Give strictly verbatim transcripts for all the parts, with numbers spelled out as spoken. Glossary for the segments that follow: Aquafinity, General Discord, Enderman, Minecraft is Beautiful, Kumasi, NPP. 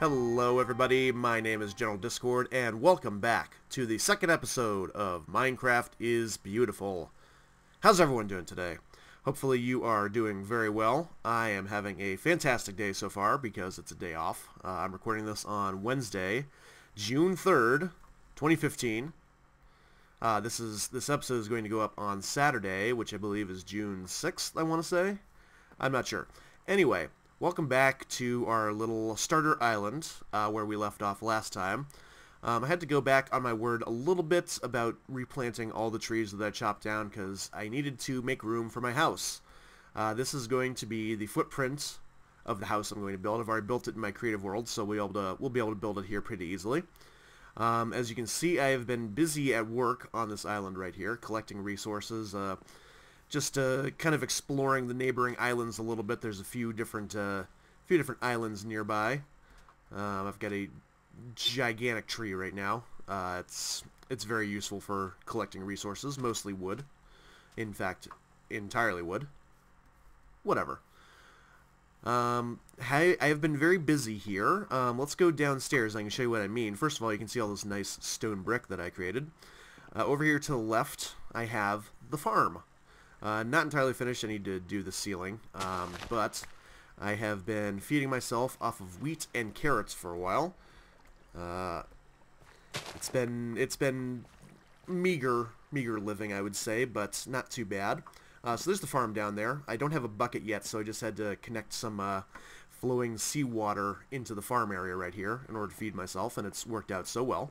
Hello everybody, my name is General Discord, and welcome back to the second episode of Minecraft is Beautiful. How's everyone doing today? Hopefully you are doing very well. I am having a fantastic day so far because it's a day off. Uh, I'm recording this on Wednesday, June third, twenty fifteen. Uh, this is this episode is going to go up on Saturday, which I believe is June sixth, I want to say. I'm not sure. Anyway, welcome back to our little starter island uh, where we left off last time. Um, I had to go back on my word a little bit about replanting all the trees that I chopped down because I needed to make room for my house. Uh, this is going to be the footprint of the house I'm going to build. I've already built it in my creative world, so we'll be able to, we'll be able to build it here pretty easily. Um, as you can see, I have been busy at work on this island right here, collecting resources, uh, Just uh, kind of exploring the neighboring islands a little bit. There's a few different, uh, few different islands nearby. Um, I've got a gigantic tree right now. Uh, it's it's very useful for collecting resources, mostly wood. In fact, entirely wood. Whatever. Um, I, I have been very busy here. Um, let's go downstairs. I can show you what I mean. First of all, you can see all this nice stone brick that I created. Uh, over here to the left, I have the farm. Uh, not entirely finished. I need to do the ceiling, um, but I have been feeding myself off of wheat and carrots for a while. Uh, it's been it's been meager meager living, I would say, but not too bad. Uh, so there's the farm down there. I don't have a bucket yet, so I just had to connect some uh, flowing seawater into the farm area right here in order to feed myself, and it's worked out so well.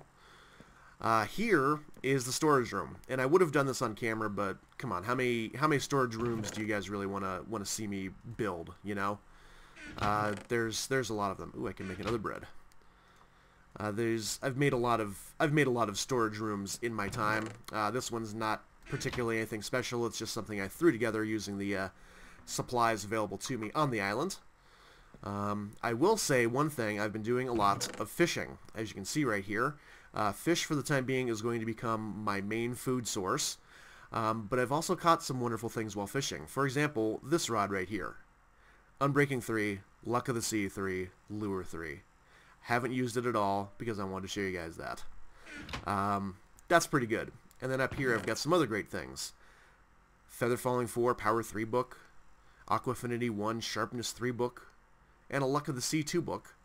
Uh, here is the storage room, and I would have done this on camera, but come on, how many how many storage rooms do you guys really want to want to see me build? You know, uh, there's there's a lot of them. Ooh, I can make another bread. Uh, there's I've made a lot of I've made a lot of storage rooms in my time. Uh, this one's not particularly anything special. It's just something I threw together using the uh, supplies available to me on the island. Um, I will say one thing. I've been doing a lot of fishing, as you can see right here. Uh, fish, for the time being, is going to become my main food source, um, but I've also caught some wonderful things while fishing. For example, this rod right here. Unbreaking three, Luck of the Sea three, Lure three. Haven't used it at all because I wanted to show you guys that. Um, that's pretty good. And then up here I've got some other great things. Feather Falling four, Power three book, Aquafinity one, Sharpness three book, and a Luck of the Sea two book.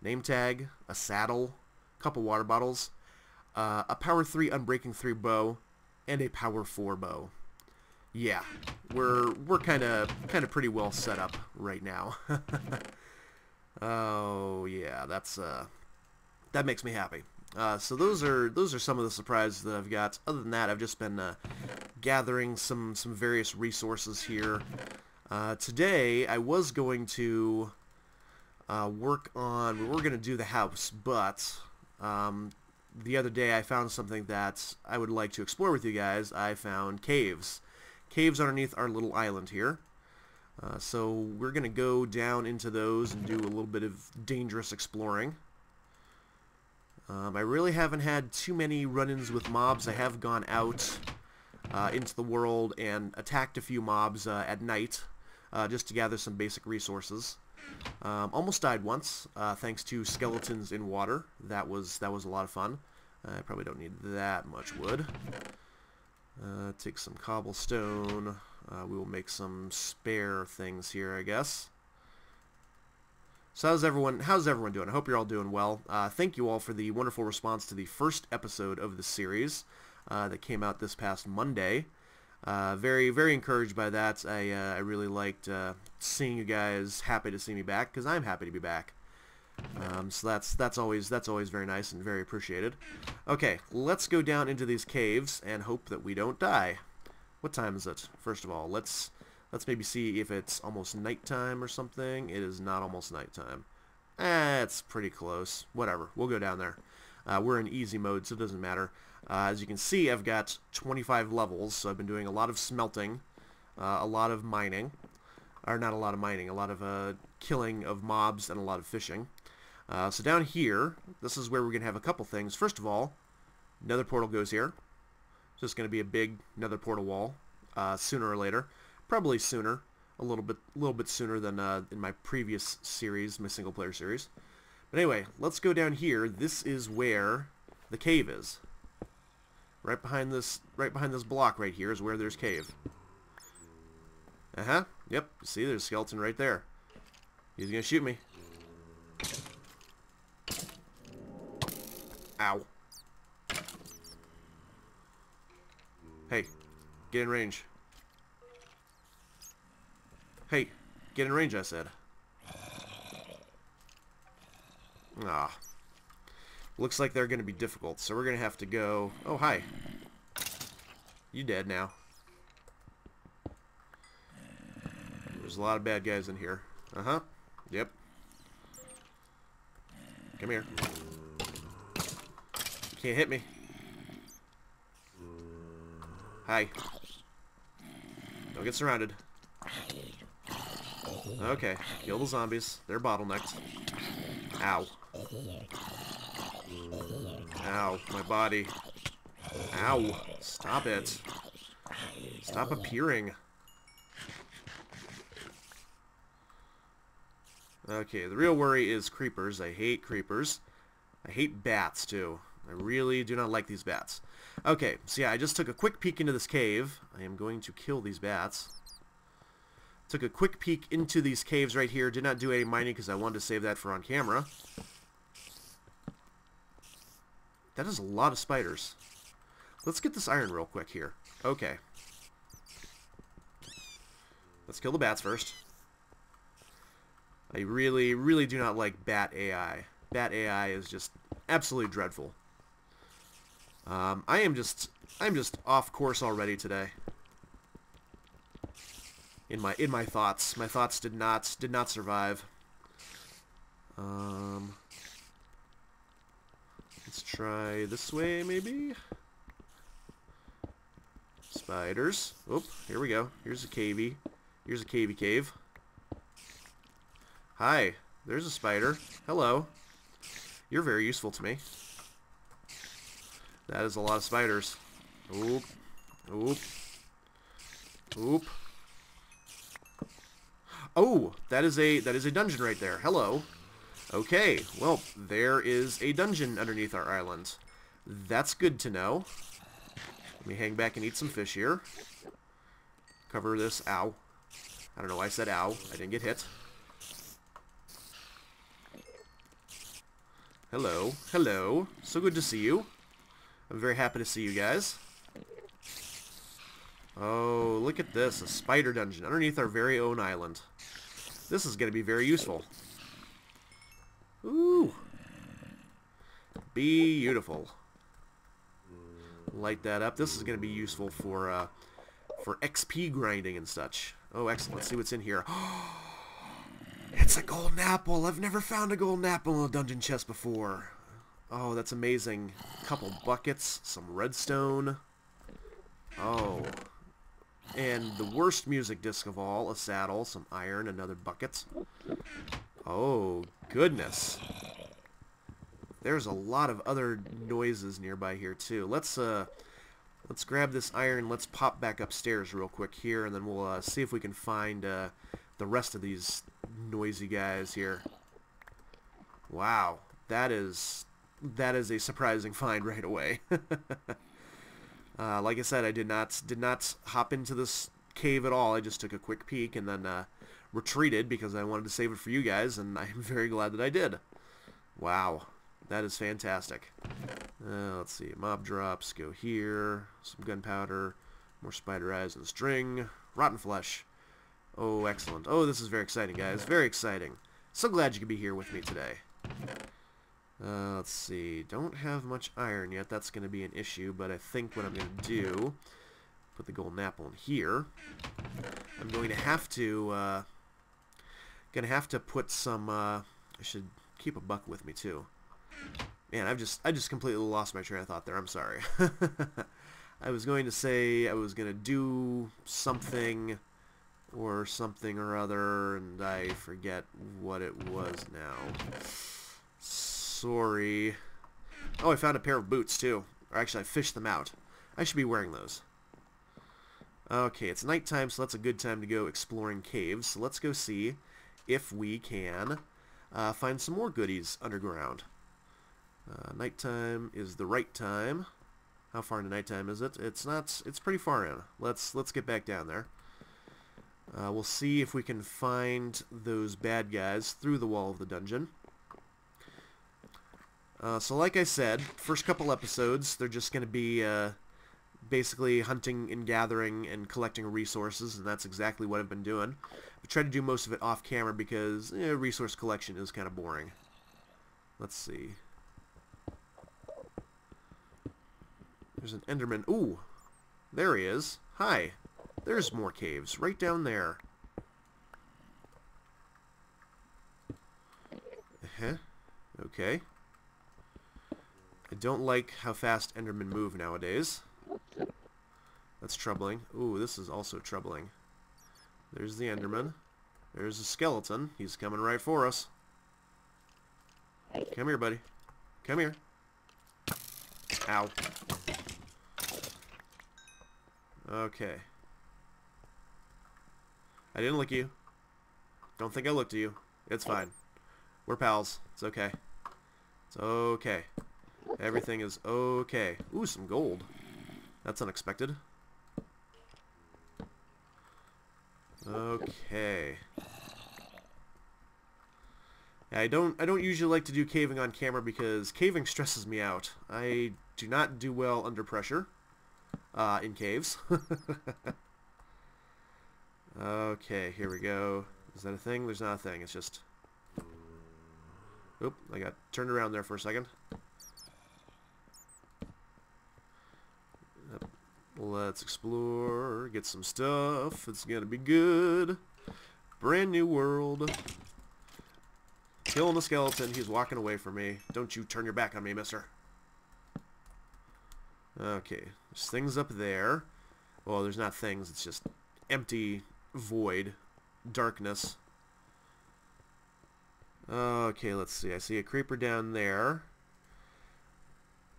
Name tag, a saddle, couple water bottles, uh, a power three unbreaking three bow, and a power four bow. Yeah, we're we're kind of kind of pretty well set up right now. Oh yeah, that's uh, that makes me happy. Uh, so those are those are some of the surprises that I've got. Other than that, I've just been uh, gathering some some various resources here. Uh, today I was going to uh, work on we were going to do the house, but Um, the other day I found something that I would like to explore with you guys. I found caves. Caves underneath our little island here. Uh, so we're going to go down into those and do a little bit of dangerous exploring. Um, I really haven't had too many run-ins with mobs. I have gone out uh, into the world and attacked a few mobs uh, at night uh, just to gather some basic resources. Um, almost died once, uh, thanks to skeletons in water. That was that was a lot of fun. I probably don't need that much wood. Uh, take some cobblestone. Uh, we will make some spare things here, I guess. So how's everyone? How's everyone doing? I hope you're all doing well. Uh, thank you all for the wonderful response to the first episode of the series uh, that came out this past Monday. Uh, very, very encouraged by that. I, uh, I really liked uh, seeing you guys happy to see me back, because I'm happy to be back. Um, so that's that's always that's always very nice and very appreciated. Okay, let's go down into these caves and hope that we don't die. What time is it? First of all, let's let's maybe see if it's almost nighttime or something. It is not almost nighttime. Eh, it's pretty close. Whatever. We'll go down there. Uh, we're in easy mode, so it doesn't matter. Uh, as you can see, I've got twenty-five levels, so I've been doing a lot of smelting, uh, a lot of mining, or not a lot of mining, a lot of uh, killing of mobs and a lot of fishing. Uh, so down here, this is where we're going to have a couple things. First of all, nether portal goes here. So it's going to be a big nether portal wall uh, sooner or later. Probably sooner, a little bit, little bit sooner than uh, in my previous series, my single-player series. But anyway, let's go down here. This is where the cave is. Right behind this, right behind this block right here is where there's cave. Uh-huh. Yep. See, there's a skeleton right there. He's gonna shoot me. Ow. Hey, get in range. Hey, get in range, I said. Ah. Looks like they're going to be difficult, so we're going to have to go... Oh, hi. You dead now. There's a lot of bad guys in here. Uh-huh. Yep. Come here. You can't hit me. Hi. Don't get surrounded. Okay. Kill the zombies. They're bottlenecked. Ow. Ow, my body. Ow. Stop it. Stop appearing. Okay, the real worry is creepers. I hate creepers. I hate bats, too. I really do not like these bats. Okay, so yeah, I just took a quick peek into this cave. I am going to kill these bats. Took a quick peek into these caves right here. Did not do any mining because I wanted to save that for on camera. That is a lot of spiders. Let's get this iron real quick here. Okay. Let's kill the bats first. I really, really do not like bat A I. Bat A I is just absolutely dreadful. Um, I am just, I'm just off course already today. In my, in my thoughts, my thoughts did not, did not survive. Um, let's try this way, maybe. Spiders. Oop, here we go. Here's a cavey. Here's a cavey cave. Hi, there's a spider. Hello. You're very useful to me. That is a lot of spiders. Oop. Oop. Oop. Oh, that is a that is a dungeon right there. Hello. Okay, well, there is a dungeon underneath our island. That's good to know. Let me hang back and eat some fish here. Cover this. Ow. I don't know why I said ow. I didn't get hit. Hello, hello. So good to see you. I'm very happy to see you guys. Oh, look at this. A spider dungeon underneath our very own island. This is going to be very useful. Ooh. Beautiful. Light that up. This is going to be useful for, uh, for X P grinding and such. Oh, excellent. Let's see what's in here. Oh. It's a golden apple. I've never found a golden apple in a dungeon chest before. Oh, that's amazing. A couple buckets, some redstone. Oh. And the worst music disc of all, a saddle, some iron, another bucket. Oh, goodness. There's a lot of other noises nearby here, too. Let's, uh, let's grab this iron. Let's pop back upstairs real quick here, and then we'll uh, see if we can find... Uh, the rest of these noisy guys here. Wow, that is that is a surprising find right away. uh, like I said, I did not did not hop into this cave at all. I just took a quick peek and then uh, retreated because I wanted to save it for you guys, and I'm very glad that I did. Wow, that is fantastic. Uh, let's see, mob drops go here. Some gunpowder, more spider eyes and string, rotten flesh. Oh, excellent. Oh, this is very exciting, guys. Very exciting. So glad you could be here with me today. Uh, let's see. Don't have much iron yet. That's going to be an issue, but I think what I'm going to do... Put the golden apple in here. I'm going to have to... Uh, going to have to put some... Uh, I should keep a buck with me, too. Man, I've just, I just completely lost my train of thought there. I'm sorry. I was going to say I was going to do something... or something or other, and I forget what it was now. Sorry. Oh, I found a pair of boots, too. Or actually, I fished them out. I should be wearing those. Okay, it's nighttime, so that's a good time to go exploring caves. So let's go see if we can uh, find some more goodies underground. Uh, nighttime is the right time. How far into nighttime is it? It's not. It's pretty far in. Let's let's get back down there. Uh, we'll see if we can find those bad guys through the wall of the dungeon. Uh, so like I said, first couple episodes, they're just going to be uh, basically hunting and gathering and collecting resources, and that's exactly what I've been doing. I try to do most of it off camera because eh, resource collection is kind of boring. Let's see. There's an Enderman. Ooh, there he is. Hi. There's more caves right down there. Uh-huh. Okay. I don't like how fast Endermen move nowadays. That's troubling. Ooh, this is also troubling. There's the Enderman. There's the skeleton. He's coming right for us. Come here, buddy. Come here. Ow. Okay. I didn't look at you. Don't think I looked at you. It's fine. We're pals. It's okay. It's okay. Everything is okay. Ooh, some gold. That's unexpected. Okay. Yeah, I don't I don't usually like to do caving on camera because caving stresses me out. I do not do well under pressure uh, in caves. Okay, here we go. Is that a thing? There's not a thing. It's just... Oop, I got turned around there for a second. Let's explore, get some stuff. It's gonna be good. Brand new world. Killing the skeleton. He's walking away from me. Don't you turn your back on me, mister. Okay, there's things up there. Well, there's not things. It's just... empty void darkness. Okay, let's see. I see a creeper down there.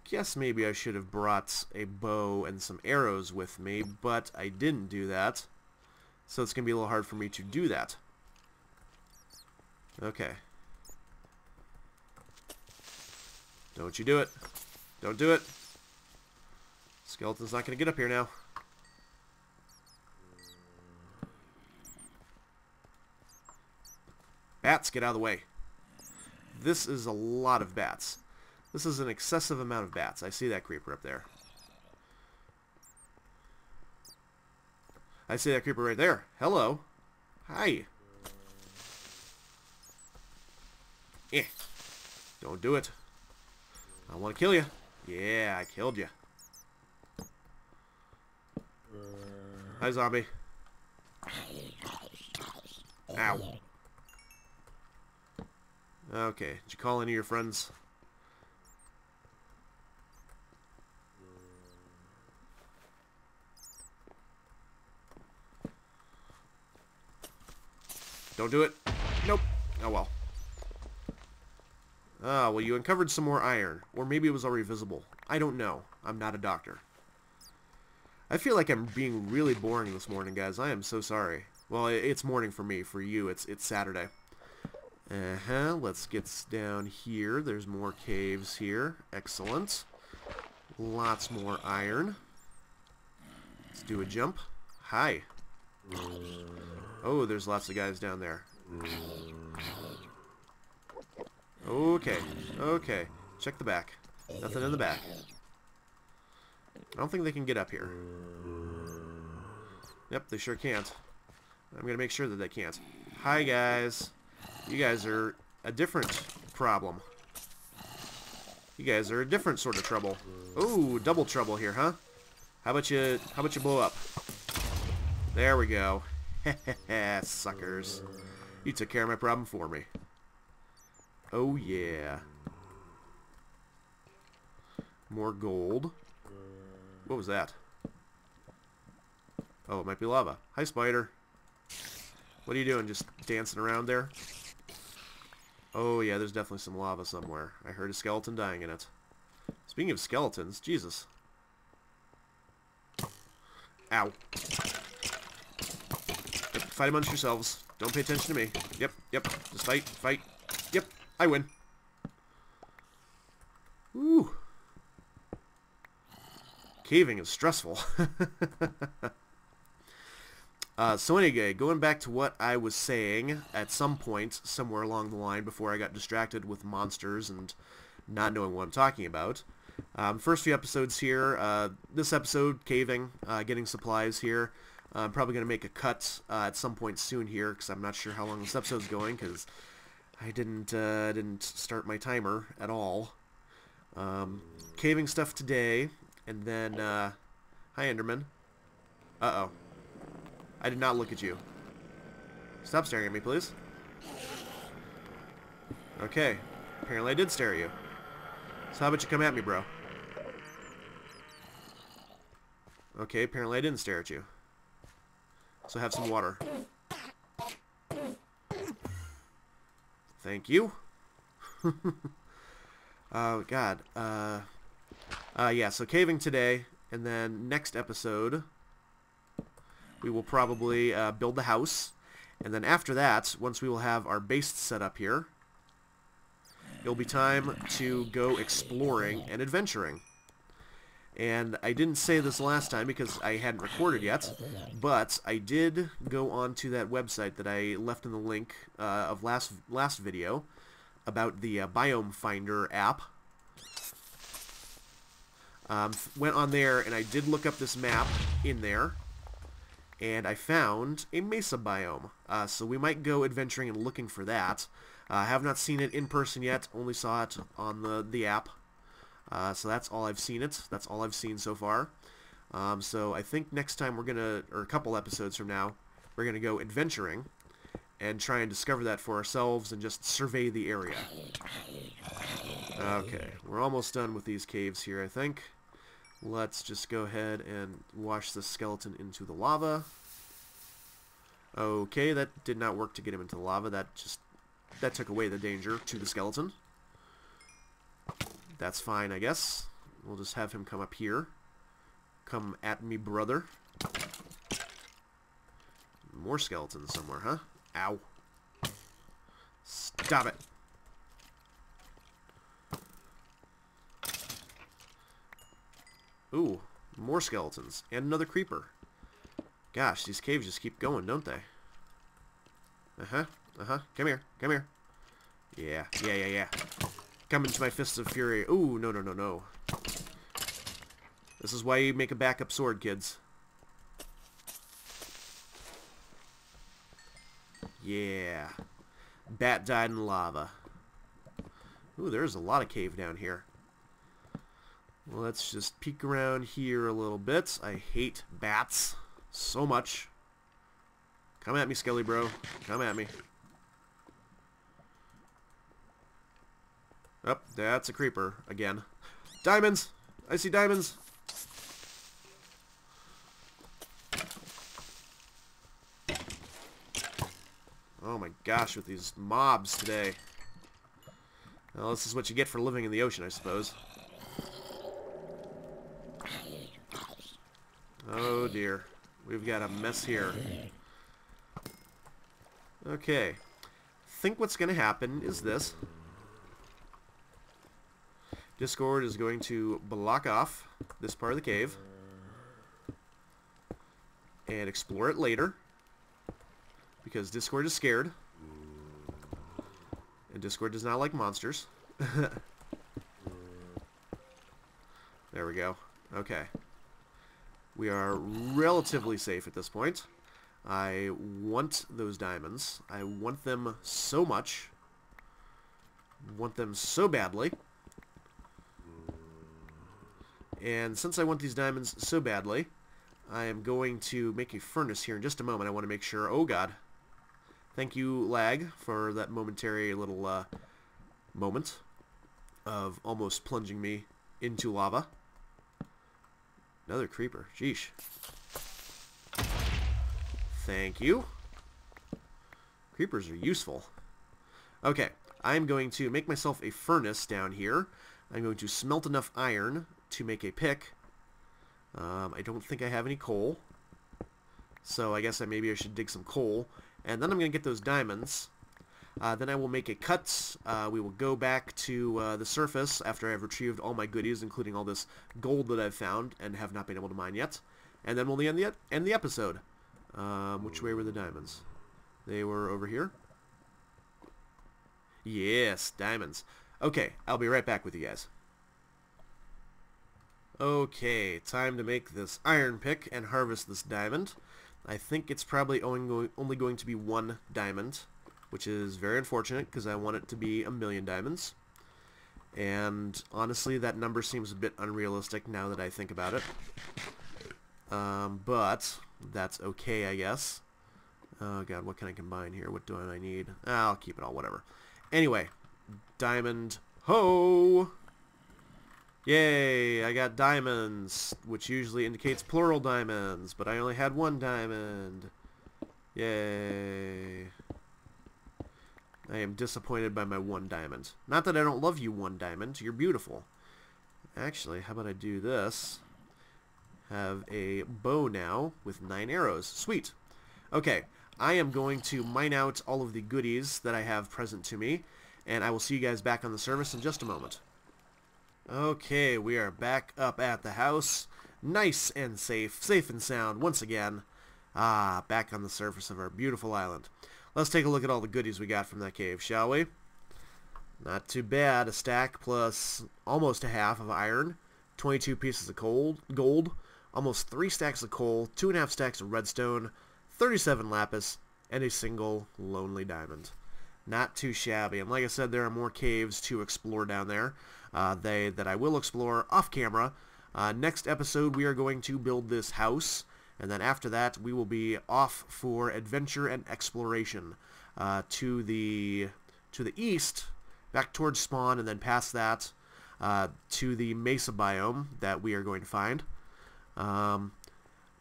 Guess maybe I should have brought a bow and some arrows with me, but I didn't do that, so it's gonna be a little hard for me to do that. Okay, don't you do it. Don't do it. Skeleton's not gonna get up here now. Bats, get out of the way. This is a lot of bats. This is an excessive amount of bats. I see that creeper up there. I see that creeper right there. Hello. Hi. Eh. Don't do it. I want to kill you. Yeah, I killed you. Hi, zombie. Ow. Okay, did you call any of your friends? Don't do it. Nope. Oh well. Ah, well, you uncovered some more iron. Or maybe it was already visible. I don't know. I'm not a doctor. I feel like I'm being really boring this morning, guys. I am so sorry. Well, it's morning for me. For you, it's it's Saturday. Uh-huh, let's get down here. There's more caves here. Excellent. Lots more iron. Let's do a jump. Hi. Oh, there's lots of guys down there. Okay, okay. Check the back. Nothing in the back. I don't think they can get up here. Yep, they sure can't. I'm gonna make sure that they can't. Hi, guys. You guys are a different problem. You guys are a different sort of trouble. Oh, double trouble here, huh? How about you? How about you blow up? There we go. Suckers! You took care of my problem for me. Oh yeah. More gold. What was that? Oh, it might be lava. Hi, spider. What are you doing? Just dancing around there? Oh yeah, there's definitely some lava somewhere. I heard a skeleton dying in it. Speaking of skeletons, Jesus. Ow. Fight amongst yourselves. Don't pay attention to me. Yep, yep. Just fight, fight. Yep. I win. Ooh. Caving is stressful. Uh, so anyway, going back to what I was saying, at some point, somewhere along the line, before I got distracted with monsters and not knowing what I'm talking about. Um, first few episodes here, uh, this episode, caving, uh, getting supplies here. Uh, I'm probably going to make a cut uh, at some point soon here, because I'm not sure how long this episode's going, because I didn't, uh, didn't start my timer at all. Um, caving stuff today, and then, uh, hi Enderman. Uh-oh. I did not look at you. Stop staring at me, please. Okay. Apparently I did stare at you. So how about you come at me, bro? Okay, apparently I didn't stare at you. So have some water. Thank you. Oh, God. Uh, uh, yeah, so caving today, and then next episode... we will probably uh, build the house, and then after that, once we will have our base set up here, it'll be time to go exploring and adventuring. And I didn't say this last time because I hadn't recorded yet, but I did go on to that website that I left in the link uh, of last last video about the uh, Biome Finder app. Um, went on there and I did look up this map in there. And I found a mesa biome, uh, so we might go adventuring and looking for that. I uh, have not seen it in person yet, only saw it on the, the app. Uh, so that's all I've seen it, that's all I've seen so far. Um, so I think next time we're going to, or a couple episodes from now, we're going to go adventuring and try and discover that for ourselves and just survey the area. Okay, we're almost done with these caves here, I think. Let's just go ahead and wash the skeleton into the lava. Okay, that did not work to get him into the lava. That just that took away the danger to the skeleton. That's fine, I guess. We'll just have him come up here. Come at me, brother. More skeletons somewhere, huh? Ow. Stop it. Ooh, more skeletons. And another creeper. Gosh, these caves just keep going, don't they? Uh-huh, uh-huh. Come here, come here. Yeah, yeah, yeah, yeah. Come into my fists of fury. Ooh, no, no, no, no. This is why you make a backup sword, kids. Yeah. Bat died in lava. Ooh, there's a lot of cave down here. Let's just peek around here a little bit. I hate bats so much. Come at me, Skelly bro. Come at me. Oh, that's a creeper again. Diamonds! I see diamonds! Oh my gosh, with these mobs today. Well, this is what you get for living in the ocean, I suppose. Oh dear, we've got a mess here. Okay, I think what's going to happen is this. Discord is going to block off this part of the cave and explore it later because Discord is scared and Discord does not like monsters. There we go. Okay. We are relatively safe at this point. I want those diamonds. I want them so much. Want them so badly. And since I want these diamonds so badly, I am going to make a furnace here in just a moment. I want to make sure... Oh, God. Thank you, lag, for that momentary little uh, moment of almost plunging me into lava. Another creeper. Jeesh. Thank you. Creepers are useful. Okay. I'm going to make myself a furnace down here. I'm going to smelt enough iron to make a pick. Um, I don't think I have any coal. So I guess I maybe I should dig some coal. And then I'm going to get those diamonds. Uh, then I will make a cut. Uh, we will go back to uh, the surface after I have retrieved all my goodies, including all this gold that I've found and have not been able to mine yet. And then we'll end the, end the episode. Um, which way were the diamonds? They were over here. Yes, diamonds. Okay, I'll be right back with you guys. Okay, time to make this iron pick and harvest this diamond. I think it's probably only going to be one diamond, which is very unfortunate because I want it to be a million diamonds. And honestly, that number seems a bit unrealistic now that I think about it. Um, but that's okay, I guess. Oh god, what can I combine here? What do I need? I'll keep it all, whatever. Anyway, diamond ho! Yay, I got diamonds, which usually indicates plural diamonds, but I only had one diamond. Yay. I am disappointed by my one diamond. Not that I don't love you, one diamond. You're beautiful. Actually, how about I do this? Have a bow now with nine arrows. Sweet. Okay, I am going to mine out all of the goodies that I have present to me, and I will see you guys back on the service in just a moment. Okay, we are back up at the house, nice and safe, safe and sound once again. Ah, back on the surface of our beautiful island. Let's take a look at all the goodies we got from that cave, shall we? Not too bad, a stack plus almost a half of iron, twenty-two pieces of coal, gold, almost three stacks of coal, two and a half stacks of redstone, thirty-seven lapis, and a single lonely diamond. Not too shabby, and like I said, there are more caves to explore down there. Uh, they that I will explore off camera. Uh, next episode we are going to build this house, and then after that we will be off for adventure and exploration uh, to the to the east, back towards spawn, and then past that uh, to the mesa biome that we are going to find. Um,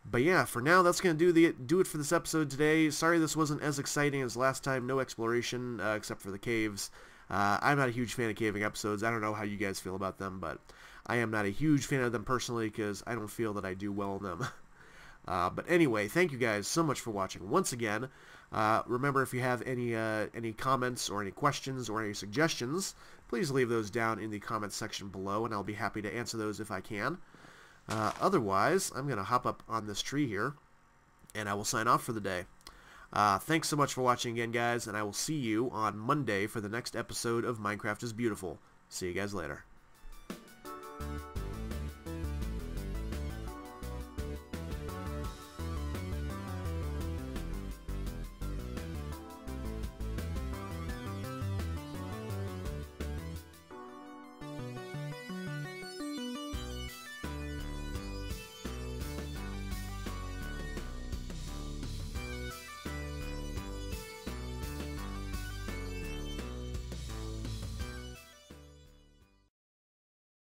but yeah, for now that's gonna do the do it for this episode today. Sorry this wasn't as exciting as last time. No exploration uh, except for the caves. Uh, I'm not a huge fan of caving episodes. I don't know how you guys feel about them, but I am not a huge fan of them personally because I don't feel that I do well in them. uh, but anyway, thank you guys so much for watching once again. Uh, remember, if you have any uh, any comments or any questions or any suggestions, please leave those down in the comments section below, and I'll be happy to answer those if I can. Uh, otherwise, I'm going to hop up on this tree here, and I will sign off for the day. Uh, thanks so much for watching again, guys, and I will see you on Monday for the next episode of Minecraft is Beautiful. See you guys later.